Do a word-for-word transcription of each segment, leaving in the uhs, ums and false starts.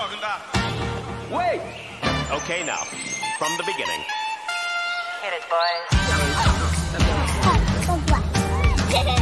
talking about. Wait! Okay, now, from the beginning. Hit it, boys. Hit it!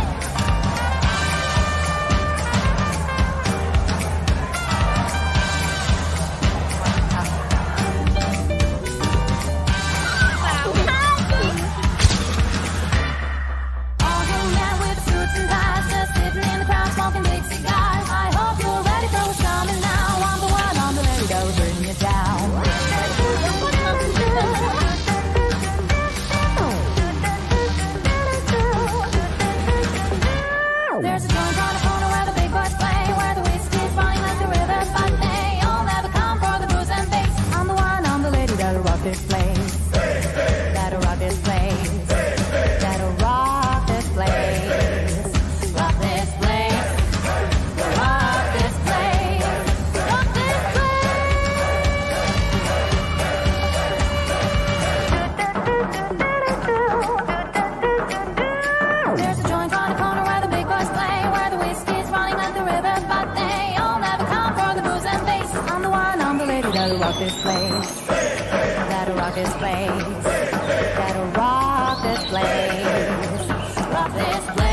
This place, gotta rock this place, gotta rock this place, rock this place.